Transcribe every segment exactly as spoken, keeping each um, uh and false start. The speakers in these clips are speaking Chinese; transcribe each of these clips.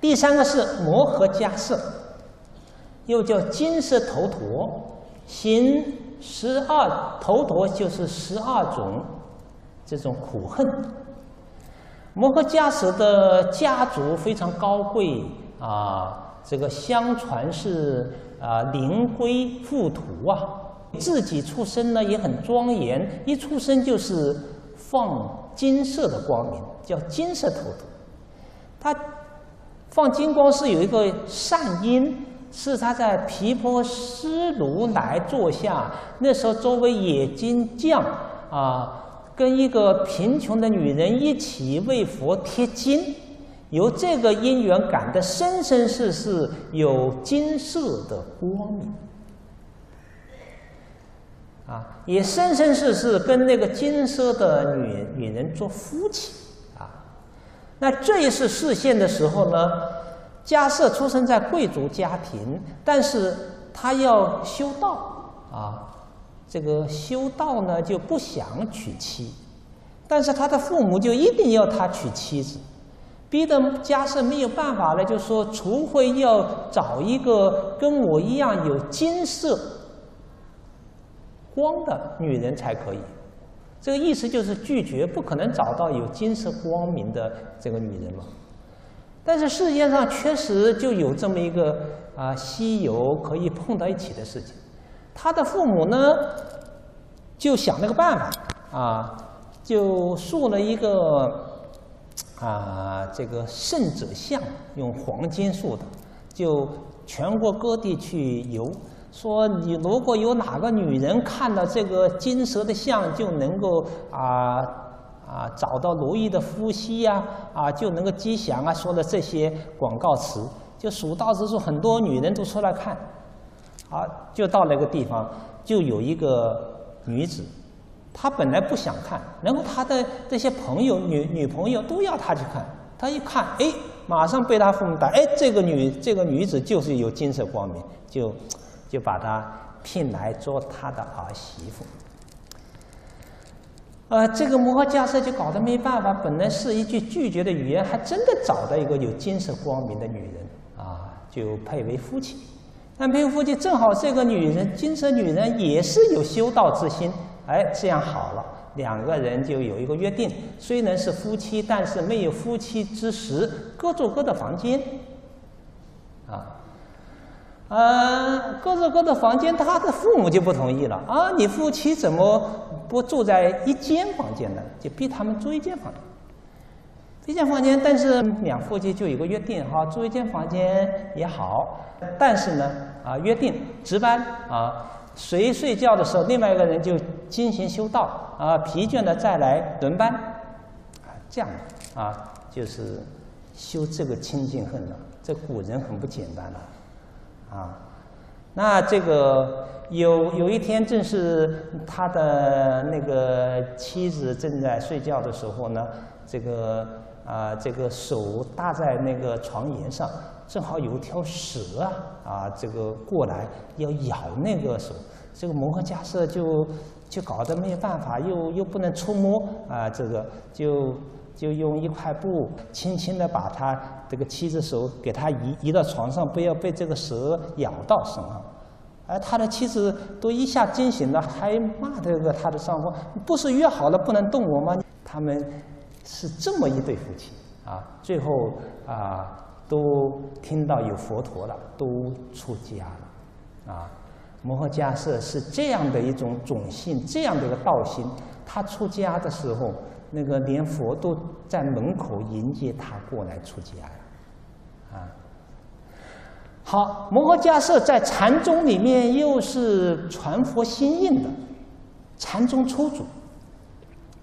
第三个是摩诃迦摄，又叫金色头陀，行十二头陀就是十二种这种苦恨。摩诃迦摄的家族非常高贵啊，这个相传是啊灵龟附图啊，自己出生呢也很庄严，一出生就是放金色的光明，叫金色头陀。他 放金光是有一个善因，是他在毗婆尸如来座下，那时候周围冶金匠啊，跟一个贫穷的女人一起为佛贴金，由这个因缘感的生生世世有金色的光明，啊，也生生世世跟那个金色的女女人做夫妻。 那这一次示现的时候呢，迦摄出生在贵族家庭，但是他要修道啊，这个修道呢就不想娶妻，但是他的父母就一定要他娶妻子，逼得迦摄没有办法了，就说除非要找一个跟我一样有金色光的女人才可以。 这个意思就是拒绝，不可能找到有金色光明的这个女人嘛。但是世界上确实就有这么一个啊、呃、稀有可以碰到一起的事情。他的父母呢，就想了个办法啊，就塑了一个啊这个圣者像，用黄金塑的，就全国各地去游。 说你如果有哪个女人看到这个金蛇的像，就能够啊啊找到如意的夫妻呀， 啊, 啊就能够吉祥啊，说了这些广告词，就数到之处，很多女人都出来看，啊，就到那个地方，就有一个女子，她本来不想看，然后她的这些朋友女女朋友都要她去看，她一看，哎，马上被她父母打，哎，这个女这个女子就是有金色光明，就。 就把他聘来做他的儿媳妇。呃，这个摩诃迦摄就搞得没办法，本来是一句拒绝的语言，还真的找到一个有金色光明的女人啊，就配为夫妻。但配为夫妻正好这个女人，金色女人也是有修道之心，哎，这样好了，两个人就有一个约定，虽然是夫妻，但是没有夫妻之实，各住各的房间，啊。 呃，各住各的房间，他的父母就不同意了啊！你夫妻怎么不住在一间房间呢？就逼他们住一间房间。一间房间，但是两夫妻就有个约定哈，住一间房间也好。但是呢，啊，约定值班啊，谁睡觉的时候，另外一个人就进行修道啊，疲倦了再来轮班，啊，这样啊，就是修这个清净恨了。这古人很不简单了。 啊，那这个有有一天，正是他的那个妻子正在睡觉的时候呢，这个啊、呃，这个手搭在那个床沿上，正好有一条蛇啊，啊，这个过来要咬那个手，这个摩诃迦摄就就搞得没有办法，又又不能触摸啊，这个就。 就用一块布轻轻地把他这个妻子手给他移移到床上，不要被这个蛇咬到身上。而他的妻子都一下惊醒了，还骂这个他的丈夫：“不是约好了不能动我吗？”他们是这么一对夫妻啊，最后啊都听到有佛陀了，都出家了啊。摩诃迦摄是这样的一种种性，这样的一个道心。他出家的时候。 那个连佛都在门口迎接他过来出家了，啊，好，摩诃迦摄在禅宗里面又是传佛心印的，禅宗初祖，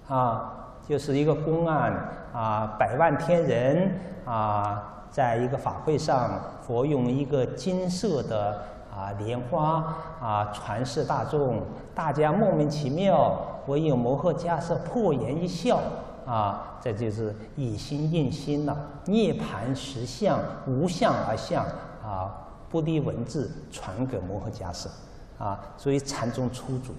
啊，就是一个公案啊，百万天人啊，在一个法会上，佛用一个金色的啊莲花啊传示大众，大家莫名其妙。 唯有摩诃迦摄破颜一笑啊，这就是以心印心了、啊。涅盘实相，无相而相啊，不离文字传给摩诃迦摄啊，所以禅宗初祖，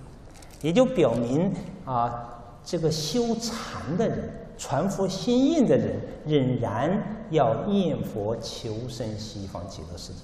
也就表明啊，这个修禅的人、传佛心印的人，仍然要念佛求生西方极乐世界。